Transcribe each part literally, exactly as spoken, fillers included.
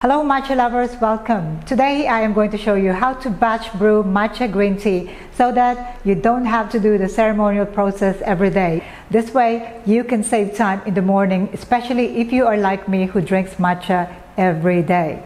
Hello matcha lovers, welcome. Today I am going to show you how to batch brew matcha green tea so that you don't have to do the ceremonial process every day. This way you can save time in the morning, especially if you are like me who drinks matcha every day.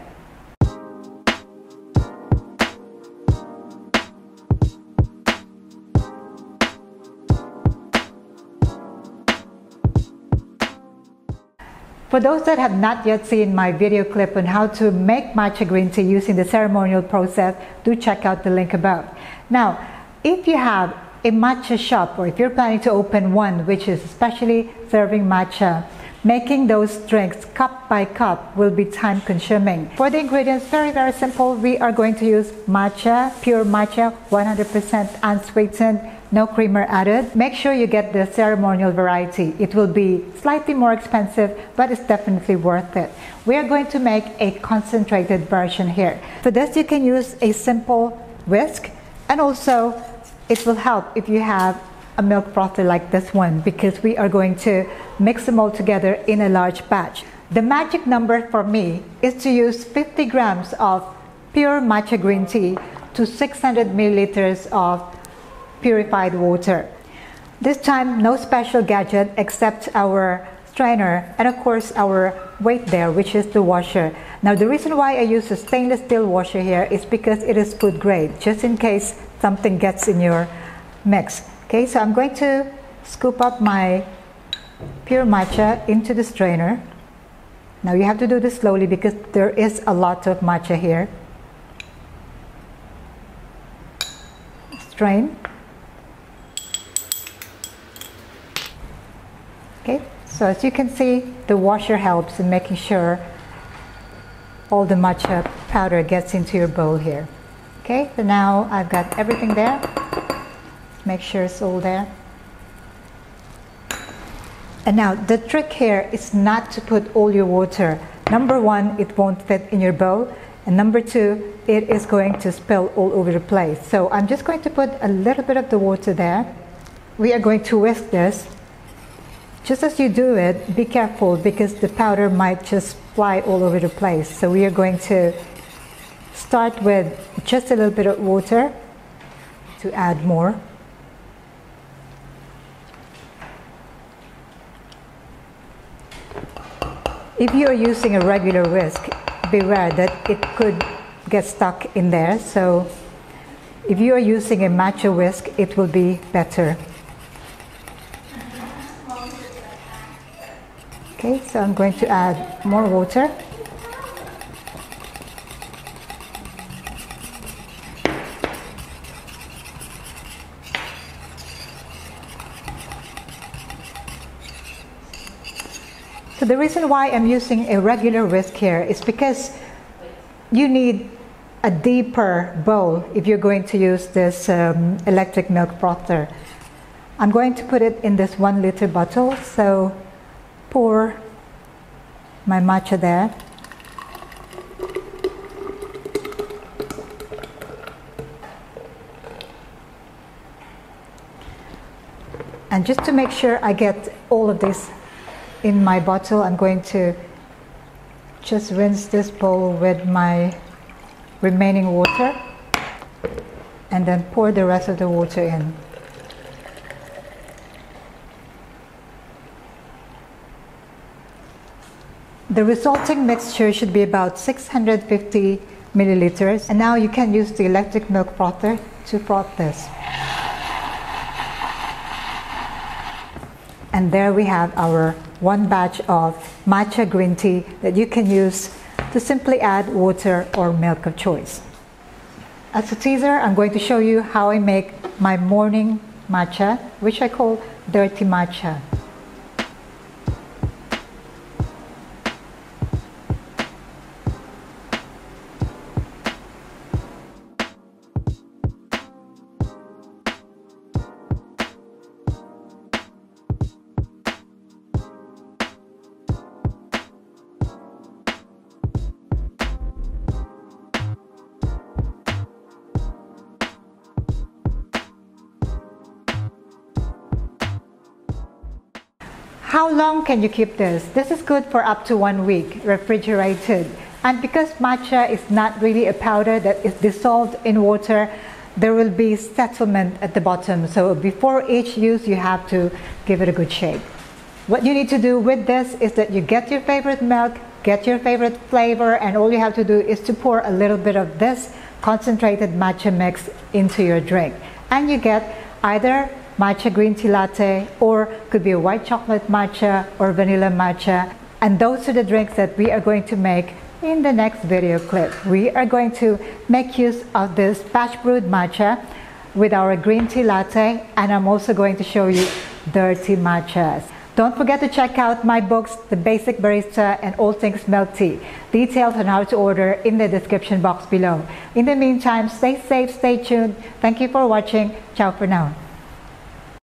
For those that have not yet seen my video clip on how to make matcha green tea using the ceremonial process, do check out the link above. Now, if you have a matcha shop or if you're planning to open one which is especially serving matcha, making those drinks cup by cup will be time consuming. For the ingredients, very very simple. We are going to use matcha, pure matcha, one hundred percent unsweetened, no creamer added. Make sure you get the ceremonial variety. It will be slightly more expensive, but it's definitely worth it. We are going to make a concentrated version here. For this, you can use a simple whisk, and also it will help if you have a milk frother like this one, because we are going to mix them all together in a large batch. The magic number for me is to use fifty grams of pure matcha green tea to six hundred milliliters of purified water. This time, no special gadget except our strainer and of course our weight there, which is the washer. Now, the reason why I use a stainless steel washer here is because it is food grade, just in case something gets in your mix. Okay, so I'm going to scoop up my pure matcha into the strainer. Now you have to do this slowly because there is a lot of matcha here. Strain. Okay, so as you can see, the washer helps in making sure all the matcha powder gets into your bowl here. Okay, so now I've got everything there. Make sure it's all there. And now the trick here is not to put all your water. Number one, it won't fit in your bowl. And number two, it is going to spill all over the place. So I'm just going to put a little bit of the water there. We are going to whisk this. Just as you do it, be careful because the powder might just fly all over the place. So we are going to start with just a little bit of water to add more. If you are using a regular whisk, beware that it could get stuck in there. So if you are using a matcha whisk, it will be better. Okay, so I'm going to add more water. So the reason why I'm using a regular whisk here is because you need a deeper bowl if you're going to use this um, electric milk frother. I'm going to put it in this one liter bottle, so pour my matcha there. And just to make sure I get all of this in my bottle, I'm going to just rinse this bowl with my remaining water and then pour the rest of the water in. The resulting mixture should be about six hundred fifty milliliters. And now you can use the electric milk frother to froth this. And there we have our one batch of matcha green tea that you can use to simply add water or milk of choice. As a teaser, I'm going to show you how I make my morning matcha, which I call dirty matcha. How long can you keep this? This is good for up to one week, refrigerated. And because matcha is not really a powder that is dissolved in water, there will be settlement at the bottom. So before each use, you have to give it a good shake. What you need to do with this is that you get your favorite milk, get your favorite flavor, and all you have to do is to pour a little bit of this concentrated matcha mix into your drink. And you get either matcha green tea latte, or could be a white chocolate matcha or vanilla matcha. And those are the drinks that we are going to make in the next video clip. We are going to make use of this batch brewed matcha with our green tea latte, and I'm also going to show you dirty matchas. Don't forget to check out my books, The Basic Barista and All Things Milk Tea. Details on how to order in the description box below. In the meantime, stay safe, stay tuned. Thank you for watching. Ciao for now.